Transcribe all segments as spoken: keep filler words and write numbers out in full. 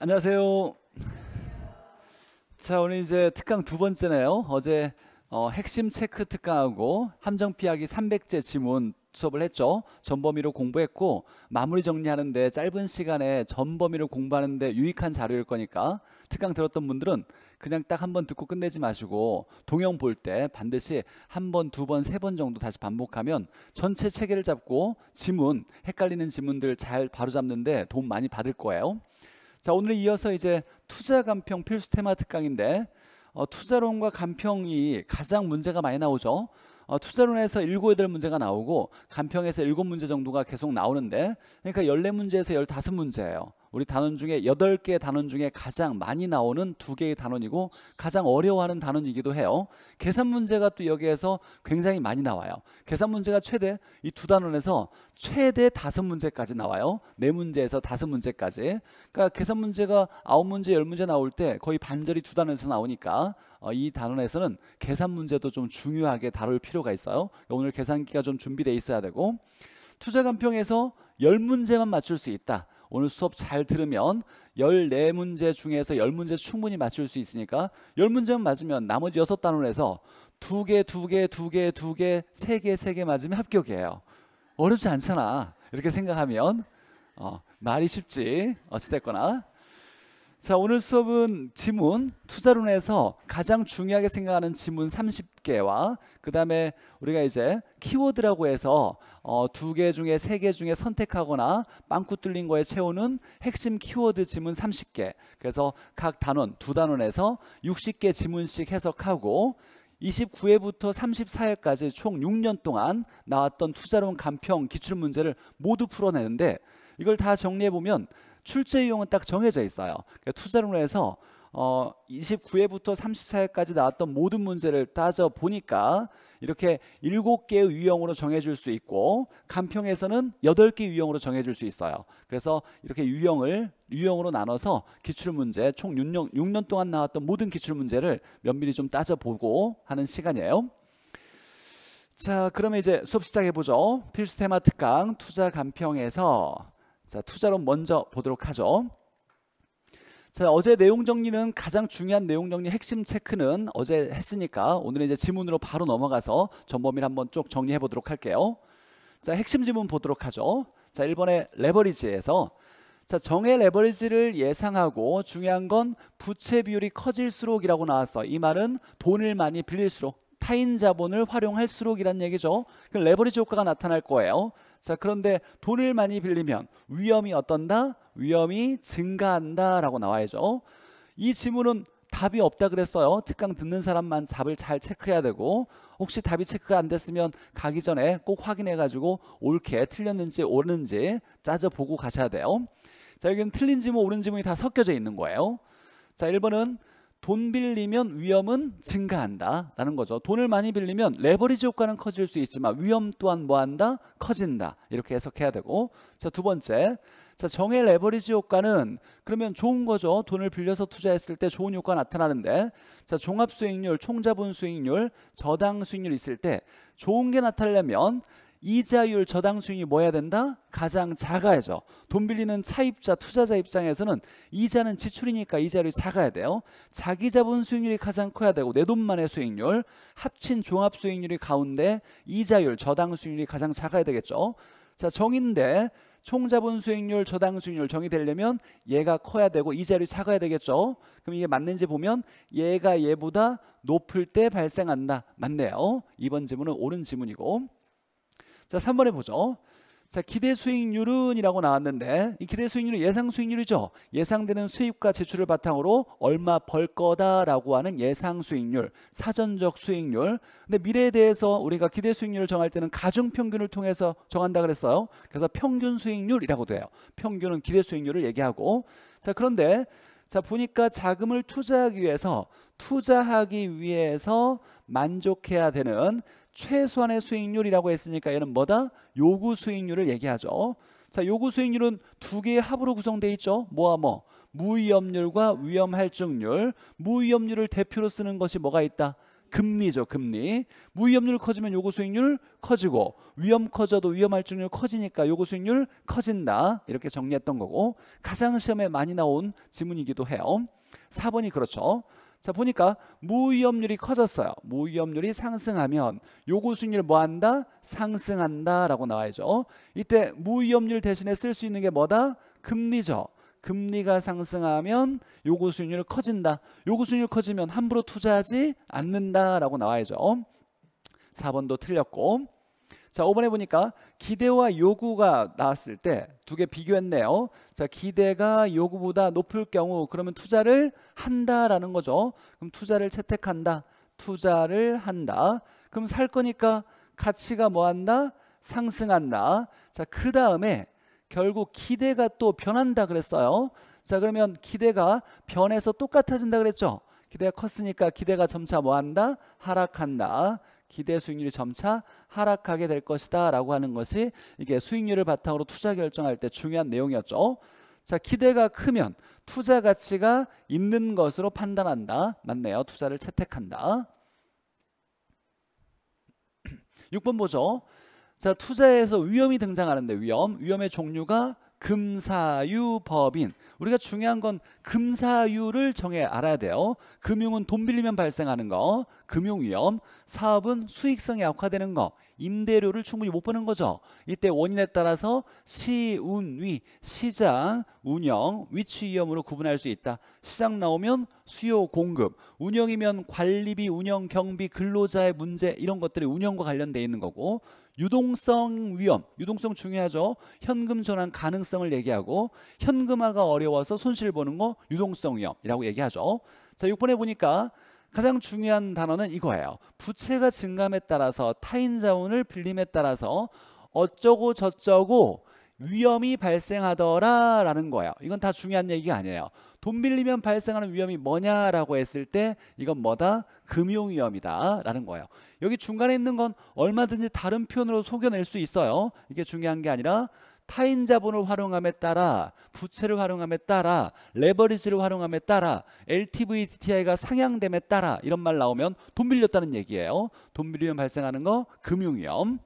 안녕하세요. 자, 오늘 이제 특강 두 번째네요. 어제 어, 핵심 체크 특강하고 함정 피하기 삼백제 지문 수업을 했죠. 전범위로 공부했고 마무리 정리하는데 짧은 시간에 전범위를 공부하는데 유익한 자료일 거니까 특강 들었던 분들은 그냥 딱 한 번 듣고 끝내지 마시고 동영 볼 때 반드시 한 번, 두 번, 세 번 정도 다시 반복하면 전체 체계를 잡고 지문, 헷갈리는 지문들 잘 바로잡는데 도움 많이 받을 거예요. 자, 오늘 이어서 이제 투자 간평 필수 테마 특강인데 어, 투자론과 간평이 가장 문제가 많이 나오죠. 어, 투자론에서 칠, 팔 문제가 나오고 간평에서 칠 문제 정도가 계속 나오는데, 그러니까 십사 문제에서 십오 문제예요. 우리 단원 중에 여덟 개의 단원 중에 가장 많이 나오는 두 개의 단원이고 가장 어려워하는 단원이기도 해요. 계산 문제가 또 여기에서 굉장히 많이 나와요. 계산 문제가 최대, 이 두 단원에서 최대 다섯 문제까지 나와요. 네 문제에서 다섯 문제까지. 그러니까 계산 문제가 아홉 문제, 열 문제 나올 때 거의 반절이 두 단원에서 나오니까 어, 이 단원에서는 계산 문제도 좀 중요하게 다룰 필요가 있어요. 오늘 계산기가 좀 준비되어 있어야 되고, 투자 간평에서 십 문제만 맞출 수 있다. 오늘 수업 잘 들으면 십사 문제 중에서 십 문제 충분히 맞출 수 있으니까 십 문제만 맞으면 나머지 육 단원에서 두 개, 두 개, 두 개, 두 개, 세 개, 세 개 맞으면 합격이에요. 어렵지 않잖아. 이렇게 생각하면 어, 말이 쉽지. 어찌됐거나. 자, 오늘 수업은 지문, 투자론에서 가장 중요하게 생각하는 지문 삼십 개와 그 다음에 우리가 이제 키워드라고 해서 어, 두 개 중에 세 개 중에 선택하거나 빵꾸 뚫린 거에 채우는 핵심 키워드 지문 삼십 개, 그래서 각 단원, 두 단원에서 육십 개 지문씩 해석하고 이십구 회부터 삼십사 회까지 총 육 년 동안 나왔던 투자론 간평 기출문제를 모두 풀어내는데, 이걸 다 정리해보면 출제 유형은 딱 정해져 있어요. 그러니까 투자론에서 어, 이십구 회부터 삼십사 회까지 나왔던 모든 문제를 따져보니까 이렇게 일곱 개의 유형으로 정해줄 수 있고 간평에서는 여덟 개 유형으로 정해줄 수 있어요. 그래서 이렇게 유형을 유형으로 나눠서 기출문제 총 육 년, 육 년 동안 나왔던 모든 기출문제를 면밀히 좀 따져보고 하는 시간이에요. 자, 그러면 이제 수업 시작해보죠. 필수 테마 특강 투자 간평에서. 자, 투자론 먼저 보도록 하죠. 자, 어제 내용 정리는 가장 중요한 내용 정리 핵심 체크는 어제 했으니까 오늘은 이제 지문으로 바로 넘어가서 전범위를 한번 쭉 정리해 보도록 할게요. 자, 핵심 지문 보도록 하죠. 자, 일 번에 레버리지에서, 자, 정의 레버리지를 예상하고 중요한 건 부채 비율이 커질수록이라고 나왔어. 이 말은 돈을 많이 빌릴수록 타인 자본을 활용할수록이란 얘기죠. 그 레버리지 효과가 나타날 거예요. 자, 그런데 돈을 많이 빌리면 위험이 어떤다? 위험이 증가한다라고 나와야죠. 이 지문은 답이 없다 그랬어요. 특강 듣는 사람만 답을 잘 체크해야 되고, 혹시 답이 체크가 안 됐으면 가기 전에 꼭 확인해가지고 옳게 틀렸는지 옳은지 짜져보고 가셔야 돼요. 자, 여기는 틀린 지문, 옳은 지문이 다 섞여져 있는 거예요. 자, 일 번은 돈 빌리면 위험은 증가한다 라는 거죠. 돈을 많이 빌리면 레버리지 효과는 커질 수 있지만 위험 또한 뭐한다? 커진다. 이렇게 해석해야 되고, 자, 두 번째, 자, 정의 레버리지 효과는 그러면 좋은 거죠. 돈을 빌려서 투자했을 때 좋은 효과가 나타나는데, 자, 종합수익률, 총자본수익률, 저당수익률 있을 때 좋은 게 나타나려면 이자율, 저당수익이 뭐 해야 된다? 가장 작아야죠. 돈 빌리는 차입자, 투자자 입장에서는 이자는 지출이니까 이자율이 작아야 돼요. 자기 자본 수익률이 가장 커야 되고 내 돈만의 수익률, 합친 종합 수익률이 가운데 이자율, 저당수익률이 가장 작아야 되겠죠. 자, 정인데 총자본 수익률, 저당 수익률 정의되려면 얘가 커야 되고 이자율이 작아야 되겠죠. 그럼 이게 맞는지 보면 얘가 얘보다 높을 때 발생한다. 맞네요. 이 번 지문은 옳은 지문이고, 자, 삼 번에 보죠. 자, 기대 수익률은 이라고 나왔는데, 이 기대 수익률은 예상 수익률이죠. 예상되는 수입과 지출을 바탕으로 얼마 벌 거다라고 하는 예상 수익률, 사전적 수익률. 근데 미래에 대해서 우리가 기대 수익률을 정할 때는 가중 평균을 통해서 정한다 그랬어요. 그래서 평균 수익률이라고도 해요. 평균은 기대 수익률을 얘기하고, 자, 그런데 자, 보니까 자금을 투자하기 위해서 투자하기 위해서 만족해야 되는 최소한의 수익률이라고 했으니까 얘는 뭐다? 요구 수익률을 얘기하죠. 자, 요구 수익률은 두 개의 합으로 구성되어 있죠. 뭐와 뭐? 무위험률과 위험할증률. 무위험률을 대표로 쓰는 것이 뭐가 있다? 금리죠, 금리. 무위험률 커지면 요구 수익률 커지고, 위험 커져도 위험 할증률 커지니까 요구 수익률 커진다. 이렇게 정리했던 거고, 가장 시험에 많이 나온 지문이기도 해요. 사 번이 그렇죠. 자, 보니까 무위험률이 커졌어요. 무위험률이 상승하면 요구 수익률 뭐 한다? 상승한다 라고 나와야죠. 이때 무위험률 대신에 쓸 수 있는 게 뭐다? 금리죠. 금리가 상승하면 요구 수익률 커진다. 요구 수익률 커지면 함부로 투자하지 않는다라고 나와야죠. 사 번도 틀렸고. 자, 오 번에 보니까 기대와 요구가 나왔을 때 두 개 비교했네요. 자, 기대가 요구보다 높을 경우 그러면 투자를 한다라는 거죠. 그럼 투자를 채택한다. 투자를 한다. 그럼 살 거니까 가치가 뭐 한다? 상승한다. 자, 그 다음에 결국 기대가 또 변한다 그랬어요. 자, 그러면 기대가 변해서 똑같아진다 그랬죠. 기대가 컸으니까 기대가 점차 뭐 한다? 하락한다. 기대 수익률이 점차 하락하게 될 것이다 라고 하는 것이 이게 수익률을 바탕으로 투자 결정할 때 중요한 내용이었죠. 자, 기대가 크면 투자 가치가 있는 것으로 판단한다. 맞네요. 투자를 채택한다. 육 번 보죠. 자, 투자에서 위험이 등장하는데, 위험, 위험의 종류가 금사유, 법인. 우리가 중요한 건 금사유를 정해 알아야 돼요. 금융은 돈 빌리면 발생하는 거, 금융위험. 사업은 수익성이 악화되는 거, 임대료를 충분히 못 버는 거죠. 이때 원인에 따라서 시, 운, 위, 시장, 운영, 위치 위험으로 구분할 수 있다. 시장 나오면 수요, 공급, 운영이면 관리비, 운영, 경비, 근로자의 문제 이런 것들이 운영과 관련돼 있는 거고, 유동성 위험, 유동성 중요하죠. 현금 전환 가능성을 얘기하고, 현금화가 어려워서 손실 보는 거 유동성 위험이라고 얘기하죠. 자, 육 번에 보니까 가장 중요한 단어는 이거예요. 부채가 증감에 따라서, 타인 자원을 빌림에 따라서 어쩌고 저쩌고 위험이 발생하더라 라는 거예요. 이건 다 중요한 얘기가 아니에요. 돈 빌리면 발생하는 위험이 뭐냐라고 했을 때 이건 뭐다? 금융위험이다 라는 거예요. 여기 중간에 있는 건 얼마든지 다른 표현으로 속여낼 수 있어요. 이게 중요한 게 아니라 타인 자본을 활용함에 따라, 부채를 활용함에 따라, 레버리지를 활용함에 따라, 엘티브이, 디티아이가 상향됨에 따라 이런 말 나오면 돈 빌렸다는 얘기예요. 돈 빌리면 발생하는 거 금융위험.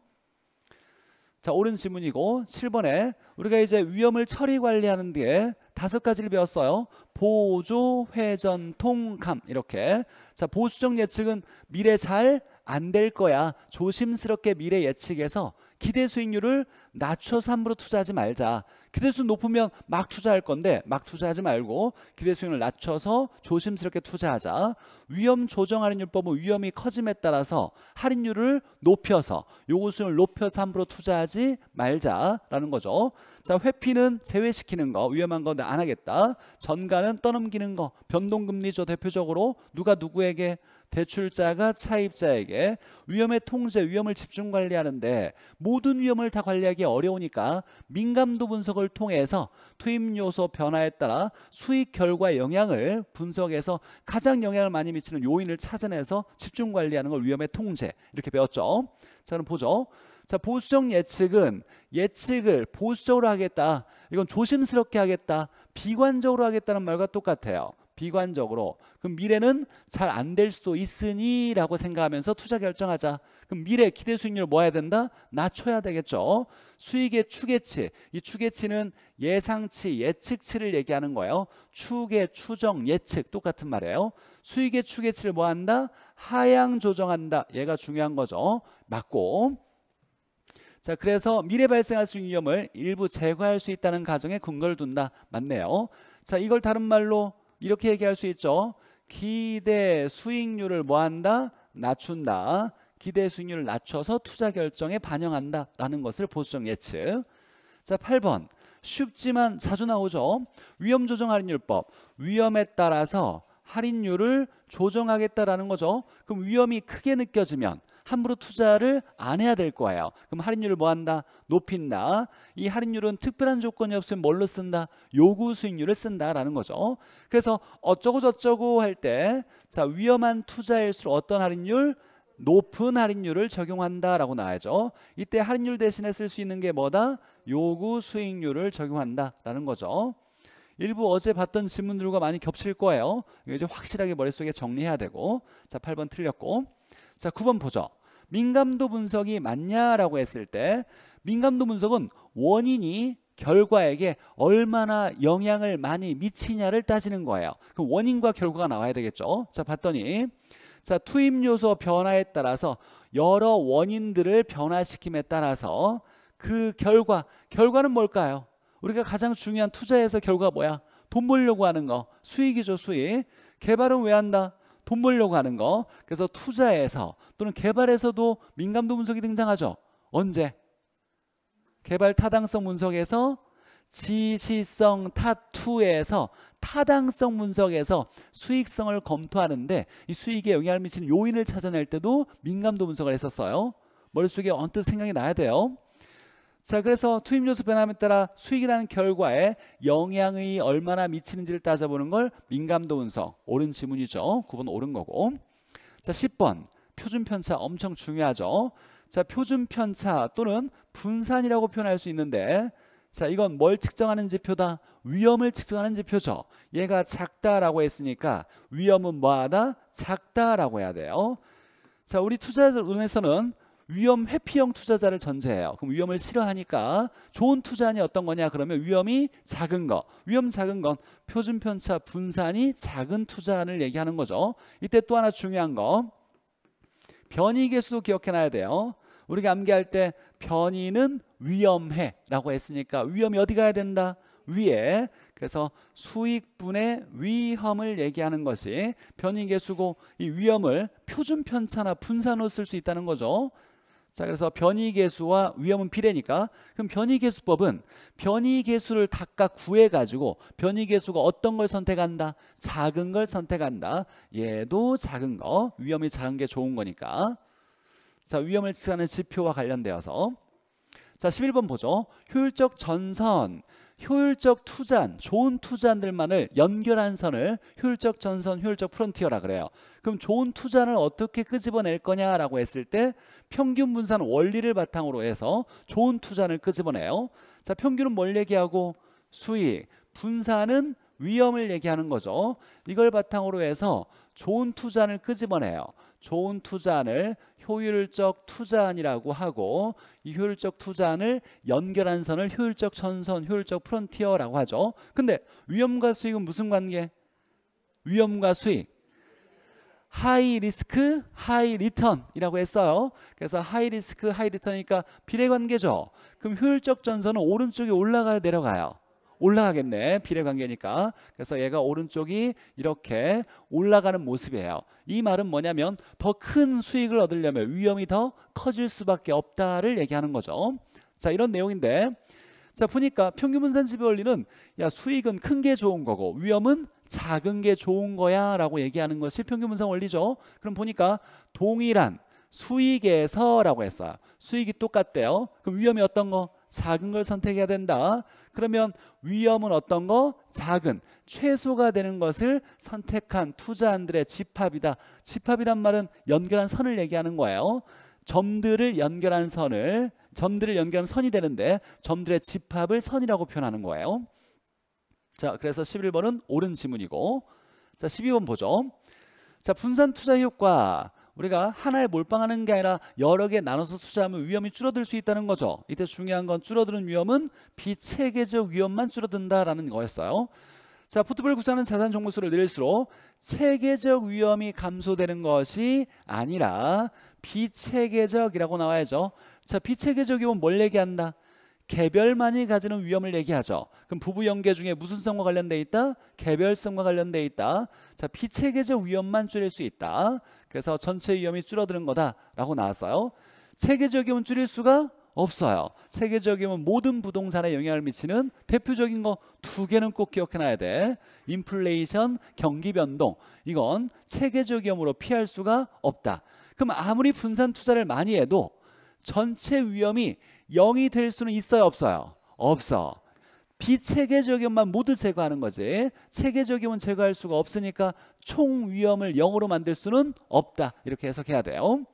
자, 옳은 지문이고, 칠 번에 우리가 이제 위험을 처리 관리하는 데 다섯 가지를 배웠어요. 보조, 회전, 통감 이렇게. 자, 보수적 예측은 미래 잘 안 될 거야. 조심스럽게 미래 예측해서 기대 수익률을 낮춰서 함부로 투자하지 말자. 기대 수익률 높으면 막 투자할 건데 막 투자하지 말고 기대 수익률을 낮춰서 조심스럽게 투자하자. 위험 조정하는 율법은 위험이 커짐에 따라서 할인율을 높여서 요구 수익률을 높여서 함부로 투자하지 말자라는 거죠. 자, 회피는 제외시키는 거, 위험한 건 안 하겠다. 전가는 떠넘기는 거, 변동금리죠. 대표적으로 누가 누구에게, 대출자가 차입자에게. 위험의 통제, 위험을 집중 관리하는데 모든 위험을 다 관리하기 어려우니까 민감도 분석을 통해서 투입 요소 변화에 따라 수익 결과 영향을 분석해서 가장 영향을 많이 미치는 요인을 찾아내서 집중 관리하는 걸 위험의 통제 이렇게 배웠죠. 자, 그럼 보죠. 자, 보수적 예측은 예측을 보수적으로 하겠다. 이건 조심스럽게 하겠다. 비관적으로 하겠다는 말과 똑같아요. 비관적으로. 그럼 미래는 잘 안 될 수도 있으니 라고 생각하면서 투자 결정하자. 그럼 미래 기대 수익률을 뭐 해야 된다? 낮춰야 되겠죠. 수익의 추계치. 이 추계치는 예상치, 예측치를 얘기하는 거예요. 추계, 추정, 예측 똑같은 말이에요. 수익의 추계치를 뭐 한다? 하향 조정한다. 얘가 중요한 거죠. 맞고. 자, 그래서 미래 발생할 수 있는 위험을 일부 제거할 수 있다는 가정에 근거를 둔다. 맞네요. 자, 이걸 다른 말로 이렇게 얘기할 수 있죠. 기대 수익률을 뭐 한다? 낮춘다. 기대 수익률을 낮춰서 투자 결정에 반영한다 라는 것을 보수적 예측. 자, 팔 번 쉽지만 자주 나오죠. 위험 조정 할인율법. 위험에 따라서 할인율을 조정하겠다라는 거죠. 그럼 위험이 크게 느껴지면 함부로 투자를 안 해야 될 거예요. 그럼 할인율을 뭐 한다? 높인다. 이 할인율은 특별한 조건이 없으면 뭘로 쓴다? 요구 수익률을 쓴다라는 거죠. 그래서 어쩌고 저쩌고 할 때, 자, 위험한 투자일수록 어떤 할인율? 높은 할인율을 적용한다라고 나와야죠. 이때 할인율 대신에 쓸 수 있는 게 뭐다? 요구 수익률을 적용한다라는 거죠. 일부 어제 봤던 지문들과 많이 겹칠 거예요. 이제 확실하게 머릿속에 정리해야 되고. 자, 팔 번 틀렸고. 자, 구 번 보죠. 민감도 분석이 맞냐라고 했을 때 민감도 분석은 원인이 결과에게 얼마나 영향을 많이 미치냐를 따지는 거예요. 그럼 원인과 결과가 나와야 되겠죠. 자, 봤더니 자, 투입 요소 변화에 따라서 여러 원인들을 변화시킴에 따라서 그 결과, 결과는 뭘까요? 우리가 가장 중요한 투자에서 결과 뭐야? 돈 벌려고 하는 거, 수익이죠, 수익. 개발은 왜 한다? 돈 벌려고 하는 거. 그래서 투자에서 또는 개발에서도 민감도 분석이 등장하죠. 언제? 개발 타당성 분석에서, 지시성 타투에서, 타당성 분석에서 수익성을 검토하는데 이 수익에 영향을 미치는 요인을 찾아낼 때도 민감도 분석을 했었어요. 머릿속에 언뜻 생각이 나야 돼요. 자, 그래서 투입 요소 변함에 따라 수익이라는 결과에 영향이 얼마나 미치는지를 따져보는 걸 민감도 분석. 옳은 지문이죠. 구 번 옳은 거고. 자, 십 번 표준 편차 엄청 중요하죠. 자, 표준 편차 또는 분산이라고 표현할 수 있는데 자, 이건 뭘 측정하는 지표다? 위험을 측정하는 지표죠. 얘가 작다라고 했으니까 위험은 뭐하다? 작다라고 해야 돼요. 자, 우리 투자론에서는 위험 회피형 투자자를 전제해요. 그럼 위험을 싫어하니까 좋은 투자는 어떤 거냐? 그러면 위험이 작은 거. 위험 작은 건 표준 편차 분산이 작은 투자를 얘기하는 거죠. 이때 또 하나 중요한 거. 변이 개수도 기억해놔야 돼요. 우리가 암기할 때 변이는 위험해 라고 했으니까 위험이 어디 가야 된다? 위에. 그래서 수익분의 위험을 얘기하는 것이 변이 개수고 이 위험을 표준 편차나 분산으로 쓸 수 있다는 거죠. 자, 그래서 변이 개수와 위험은 비례니까 그럼 변이 개수법은 변이 개수를 각각 구해가지고 변이 개수가 어떤 걸 선택한다? 작은 걸 선택한다. 얘도 작은 거, 위험이 작은 게 좋은 거니까. 자, 위험을 측정하는 지표와 관련되어서 자, 십일 번 보죠. 효율적 전선, 효율적 투잔, 좋은 투잔들만을 연결한 선을 효율적 전선, 효율적 프론티어라 그래요. 그럼 좋은 투잔을 어떻게 끄집어낼 거냐라고 했을 때 평균 분산 원리를 바탕으로 해서 좋은 투잔을 끄집어내요. 자, 평균은 뭘 얘기하고? 수익. 분산은 위험을 얘기하는 거죠. 이걸 바탕으로 해서 좋은 투잔을 끄집어내요. 좋은 투잔을 효율적 투자안이라고 하고 이 효율적 투자안을 연결한 선을 효율적 전선, 효율적 프론티어라고 하죠. 근데 위험과 수익은 무슨 관계? 위험과 수익. 하이 리스크, 하이 리턴이라고 했어요. 그래서 하이 리스크, 하이 리턴이니까 비례관계죠. 그럼 효율적 전선은 오른쪽에 올라가야 내려가요? 올라가겠네. 비례관계니까. 그래서 얘가 오른쪽이 이렇게 올라가는 모습이에요. 이 말은 뭐냐면 더 큰 수익을 얻으려면 위험이 더 커질 수밖에 없다를 얘기하는 거죠. 자, 이런 내용인데 자, 보니까 평균분산 지표 원리는 야, 수익은 큰 게 좋은 거고 위험은 작은 게 좋은 거야 라고 얘기하는 것이 평균분산 원리죠. 그럼 보니까 동일한 수익에서 라고 했어요. 수익이 똑같대요. 그럼 위험이 어떤 거? 작은 걸 선택해야 된다. 그러면 위험은 어떤 거? 작은, 최소가 되는 것을 선택한 투자안들의 집합이다. 집합이란 말은 연결한 선을 얘기하는 거예요. 점들을 연결한 선을, 점들을 연결한 선이 되는데 점들의 집합을 선이라고 표현하는 거예요. 자, 그래서 십일 번은 옳은 지문이고 자, 십이 번 보죠. 자, 분산 투자 효과. 우리가 하나에 몰빵하는 게 아니라 여러 개 나눠서 투자하면 위험이 줄어들 수 있다는 거죠. 이때 중요한 건 줄어드는 위험은 비체계적 위험만 줄어든다라는 거였어요. 자, 포트폴리오 구성하는 자산 종목 수를 늘릴수록 체계적 위험이 감소되는 것이 아니라 비체계적이라고 나와야죠. 자, 비체계적 위험은 뭘 얘기한다? 개별만이 가지는 위험을 얘기하죠. 그럼 부부 연계 중에 무슨 성과 관련돼 있다? 개별성과 관련돼 있다. 자, 비체계적 위험만 줄일 수 있다. 그래서 전체 위험이 줄어드는 거다라고 나왔어요. 체계적 위험은 줄일 수가 없어요. 체계적 위험은 모든 부동산에 영향을 미치는 대표적인 거 두 개는 꼭 기억해놔야 돼. 인플레이션, 경기 변동. 이건 체계적 위험으로 피할 수가 없다. 그럼 아무리 분산 투자를 많이 해도 전체 위험이 영이 될 수는 있어요, 없어요? 없어. 비체계적 위험만 모두 제거하는 거지 체계적 위험은 제거할 수가 없으니까 총 위험을 영으로 만들 수는 없다. 이렇게 해석해야 돼요.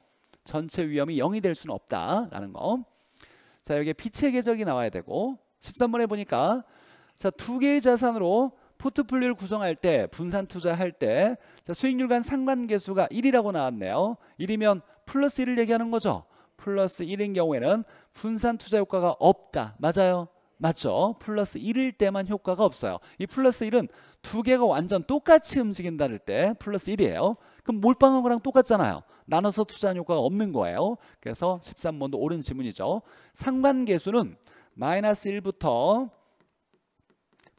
전체 위험이 영이 될 수는 없다라는 거. 자, 여기에 비체계적이 나와야 되고 십삼 번에 보니까 자, 두 개의 자산으로 포트폴리오를 구성할 때 분산 투자할 때 자, 수익률 간 상관계수가 일이라고 나왔네요. 일이면 플러스 일을 얘기하는 거죠. 플러스 일인 경우에는 분산 투자 효과가 없다. 맞아요? 맞죠? 플러스 일일 때만 효과가 없어요. 이 플러스 일은 두 개가 완전 똑같이 움직인다는 때 플러스 일이에요. 그럼 몰빵한 거랑 똑같잖아요. 나눠서 투자한 효과가 없는 거예요. 그래서 십삼 번도 옳은 지문이죠. 상관계수는 마이너스 일부터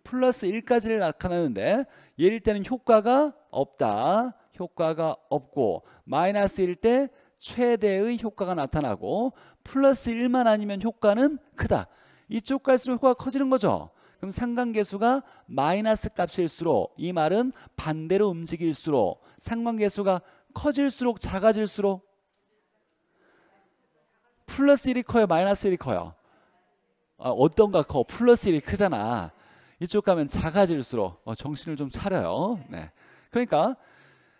플러스 일까지를 나타내는데 얘일 때는 효과가 없다. 효과가 없고 마이너스 일일 때 최대의 효과가 나타나고 플러스 일만 아니면 효과는 크다. 이쪽 갈수록 효과가 커지는 거죠. 그럼 상관계수가 마이너스 값일수록 이 말은 반대로 움직일수록 상관계수가 커질수록 작아질수록 플러스 일이 커요? 마이너스 일이 커요? 아, 어떤가 커? 플러스 일이 크잖아. 이쪽 가면 작아질수록 어, 정신을 좀 차려요. 네. 그러니까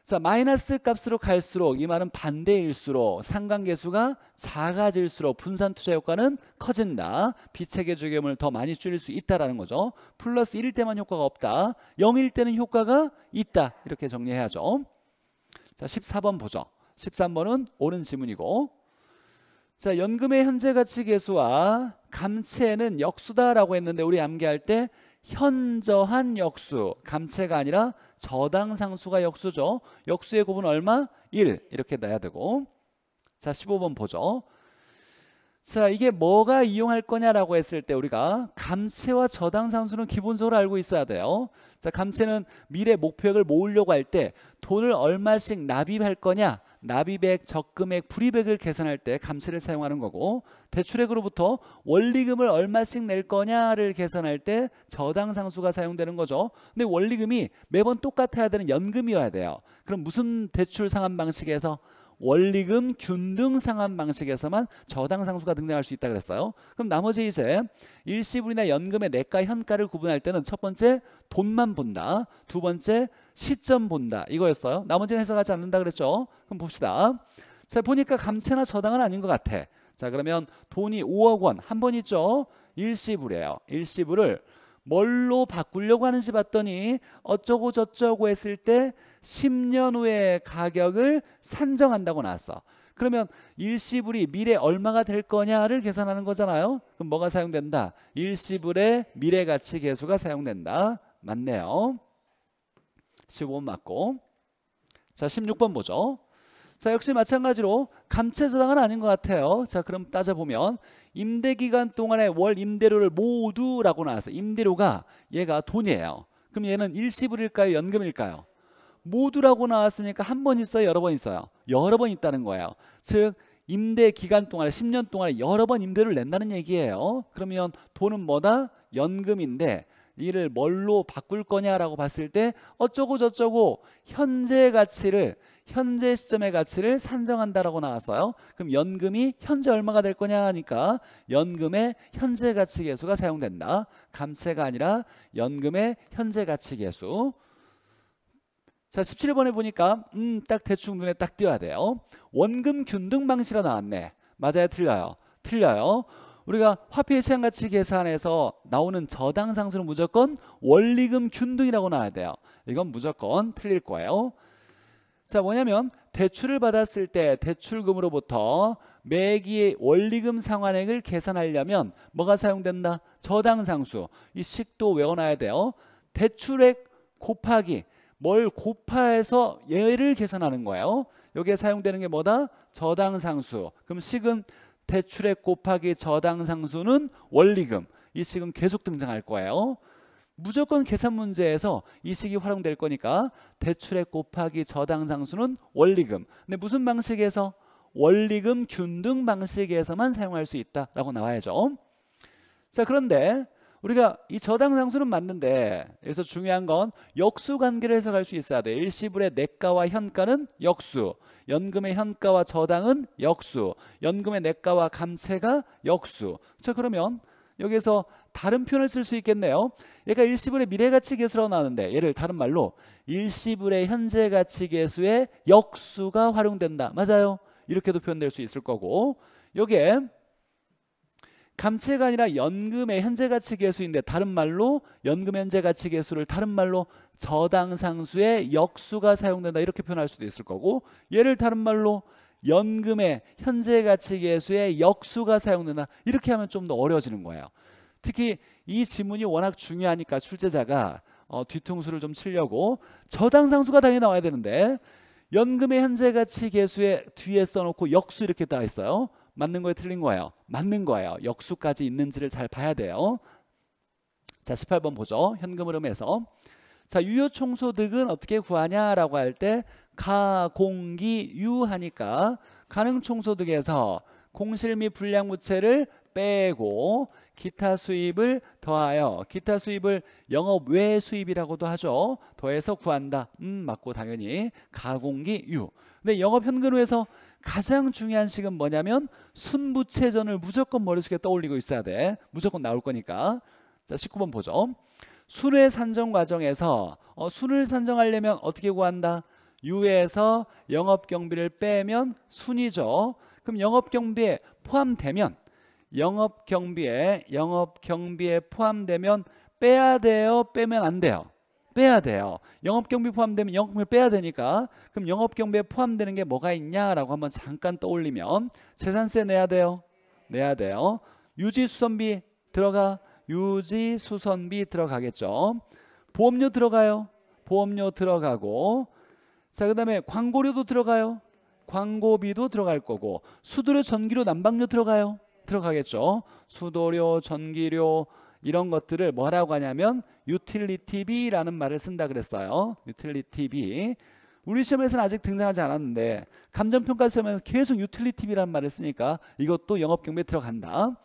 자 마이너스 값으로 갈수록 이 말은 반대일수록 상관계수가 작아질수록 분산투자 효과는 커진다. 비체계 주기염을 더 많이 줄일 수 있다라는 거죠. 플러스 일일 때만 효과가 없다. 영일 때는 효과가 있다. 이렇게 정리해야죠. 자 십사 번 보죠. 십삼 번은 옳은 지문이고 자 연금의 현재 가치 계수와 감채는 역수다라고 했는데 우리 암기할 때 현저한 역수, 감채가 아니라 저당상수가 역수죠. 역수의 곱은 얼마? 일 이렇게 넣어야 되고 자 십오 번 보죠. 자 이게 뭐가 이용할 거냐라고 했을 때 우리가 감채와 저당상수는 기본적으로 알고 있어야 돼요. 자 감채는 미래 목표액을 모으려고 할 때 돈을 얼마씩 납입할 거냐 납입액, 적금액, 불입액을 계산할 때 감채를 사용하는 거고 대출액으로부터 원리금을 얼마씩 낼 거냐를 계산할 때 저당상수가 사용되는 거죠. 근데 원리금이 매번 똑같아야 되는 연금이어야 돼요. 그럼 무슨 대출 상환 방식에서? 원리금 균등 상환 방식에서만 저당상수가 등장할 수 있다 그랬어요. 그럼 나머지 이제 일시불이나 연금의 내가 현가를 구분할 때는 첫 번째 돈만 본다. 두 번째 시점 본다. 이거였어요. 나머지는 해석하지 않는다 그랬죠. 그럼 봅시다. 자 보니까 감채나 저당은 아닌 것 같아. 자 그러면 돈이 오억 원 한 번 있죠. 일시불이에요. 일시불을 뭘로 바꾸려고 하는지 봤더니 어쩌고 저쩌고 했을 때 십 년 후의 가격을 산정한다고 나왔어. 그러면 일시불이 미래 얼마가 될 거냐를 계산하는 거잖아요. 그럼 뭐가 사용된다? 일시불의 미래가치 계수가 사용된다. 맞네요. 십오 번 맞고 자 십육 번 보죠. 자 역시 마찬가지로 감채 저당은 아닌 것 같아요. 자 그럼 따져보면 임대기간 동안의 월 임대료를 모두라고 나왔어. 임대료가 얘가 돈이에요. 그럼 얘는 일시불일까요? 연금일까요? 모두라고 나왔으니까 한 번 있어요? 여러 번 있어요? 여러 번 있다는 거예요. 즉 임대기간 동안에 십 년 동안에 여러 번 임대료를 낸다는 얘기예요. 그러면 돈은 뭐다? 연금인데 이를 뭘로 바꿀 거냐라고 봤을 때 어쩌고 저쩌고 현재 가치를 현재 시점의 가치를 산정한다라고 나왔어요. 그럼 연금이 현재 얼마가 될 거냐 하니까 연금의 현재 가치 계수가 사용된다. 감채가 아니라 연금의 현재 가치 계수. 자 십칠 번에 보니까 음 딱 대충 눈에 딱 띄어야 돼요. 원금 균등 방식으로 나왔네. 맞아요? 틀려요? 틀려요. 우리가 화폐 시장 가치 계산에서 나오는 저당 상수는 무조건 원리금 균등이라고 나와야 돼요. 이건 무조건 틀릴 거예요. 자 뭐냐면 대출을 받았을 때 대출금으로부터 매기의 원리금 상환액을 계산하려면 뭐가 사용된다? 저당 상수. 이 식도 외워놔야 돼요. 대출액 곱하기 뭘 곱하해서 얘를 계산하는 거예요. 여기에 사용되는 게 뭐다? 저당 상수. 그럼 식은 대출액 곱하기 저당 상수는 원리금. 이 식은 계속 등장할 거예요. 무조건 계산 문제에서 이 식이 활용될 거니까 대출액 곱하기 저당 상수는 원리금. 근데 무슨 방식에서? 원리금 균등 방식에서만 사용할 수 있다라고 나와야죠. 자 그런데 우리가 이 저당 상수는 맞는데 여기서 중요한 건 역수 관계를 해석할 수 있어야 돼. 일시불의 내가와 현가는 역수, 연금의 현가와 저당은 역수, 연금의 내가와 감채가 역수. 자 그러면 여기서 다른 표현을 쓸 수 있겠네요. 얘가 일시불의 미래가치 계수라고 나오는데 얘를 다른 말로 일시불의 현재가치 계수의 역수가 활용된다. 맞아요? 이렇게도 표현될 수 있을 거고 여기에 감채가 아니라 연금의 현재가치 계수인데 다른 말로 연금 현재가치 계수를 다른 말로 저당상수의 역수가 사용된다. 이렇게 표현할 수도 있을 거고 얘를 다른 말로 연금의 현재 가치 계수의 역수가 사용되나, 이렇게 하면 좀 더 어려워지는 거예요. 특히 이 지문이 워낙 중요하니까 출제자가 어, 뒤통수를 좀 치려고 저당상수가 당연히 나와야 되는데 연금의 현재 가치 계수의 뒤에 써놓고 역수 이렇게 따 있어요. 맞는 거예요, 틀린 거예요? 맞는 거예요. 역수까지 있는지를 잘 봐야 돼요. 자, 십팔 번 보죠. 현금 흐름에서. 자, 유효총소득은 어떻게 구하냐라고 할 때 가, 공기, 유 하니까 가능총소득에서 공실 및 불량부채를 빼고 기타 수입을 더하여, 기타 수입을 영업 외 수입이라고도 하죠. 더해서 구한다. 음, 맞고 당연히 가공기 유. 근데 영업 현금흐름에서 가장 중요한 식은 뭐냐면 순부채전을 무조건 머릿속에 떠올리고 있어야 돼. 무조건 나올 거니까. 자, 십구 번 보죠. 순의 산정 과정에서 어, 순을 산정하려면 어떻게 구한다? 유에서 영업 경비를 빼면 순이죠. 그럼 영업 경비에 포함되면, 영업 경비에 영업 경비에 포함되면 빼야 돼요, 빼면 안 돼요? 빼야 돼요. 영업 경비 포함되면 영업 경비 빼야 되니까. 그럼 영업 경비에 포함되는 게 뭐가 있냐라고 한번 잠깐 떠올리면, 재산세 내야 돼요, 내야 돼요. 유지 수선비 들어가, 유지 수선비 들어가겠죠. 보험료 들어가요, 보험료 들어가고. 자, 그다음에 광고료도 들어가요, 광고비도 들어갈 거고. 수도료, 전기료, 난방료 들어가요, 들어가겠죠. 수도료, 전기료 이런 것들을 뭐라고 하냐면 유틸리티비라는 말을 쓴다 그랬어요. 유틸리티비. 우리 시험에서는 아직 등장하지 않았는데 감정평가 시험에서 계속 유틸리티비라는 말을 쓰니까 이것도 영업경비에 들어간다.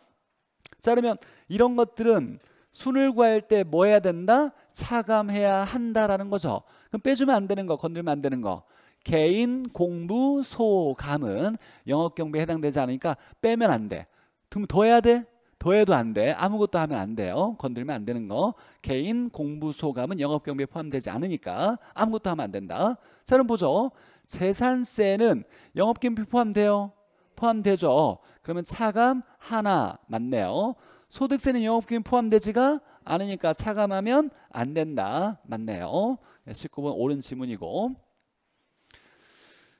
자, 그러면 이런 것들은 순을 구할 때 뭐 해야 된다? 차감해야 한다라는 거죠. 그럼 빼주면 안 되는 거, 건들면 안 되는 거. 개인, 공부, 소, 감은 영업경비에 해당되지 않으니까 빼면 안 돼. 그럼 더 해야 돼? 더 해도 안 돼. 아무것도 하면 안 돼요. 건들면 안 되는 거. 개인, 공부, 소감은 영업경비에 포함되지 않으니까 아무것도 하면 안 된다. 자, 그럼 보죠. 재산세는 영업경비에 포함돼요? 포함되죠. 그러면 차감 하나 맞네요. 소득세는 영업경비에 포함되지가 않으니까 차감하면 안 된다. 맞네요. 십구 번 옳은 지문이고.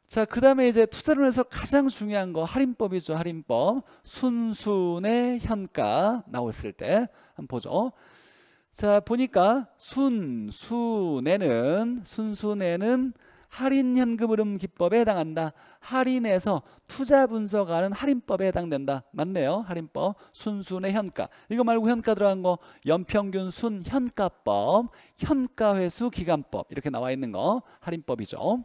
자, 그 다음에 이제 투자론에서 가장 중요한 거 할인법이죠. 할인법. 순순의 현가 나왔을 때 한번 보죠. 자, 보니까 순순에는 순순에는 할인 현금 흐름 기법에 해당한다. 할인에서 투자 분석하는 할인법에 해당된다. 맞네요. 할인법. 순순의 현가. 이거 말고 현가 들어간 거 연평균 순 현가법, 현가 회수 기간법 이렇게 나와 있는 거 할인법이죠.